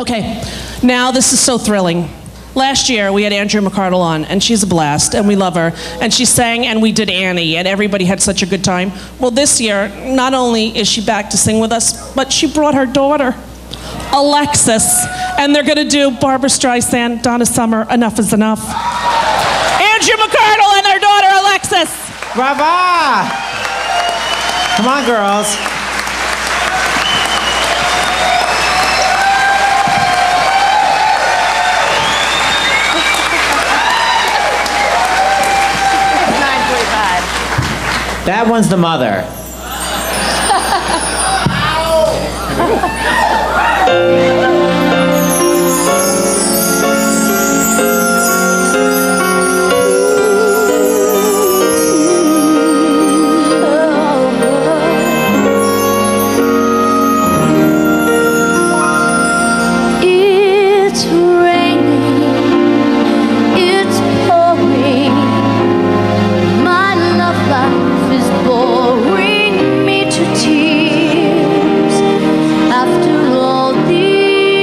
Okay, now this is so thrilling. Last year we had Andrea McArdle on, and she's a blast, and we love her, and she sang, and we did Annie, and everybody had such a good time. Well, this year, not only is she back to sing with us, but she brought her daughter, Alexis, and they're gonna do Barbra Streisand, Donna Summer, Enough is Enough. Andrea McArdle and her daughter, Alexis. Brava! Come on, girls. That one's the mother. Tears after all these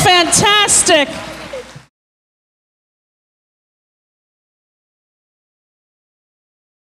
fantastic.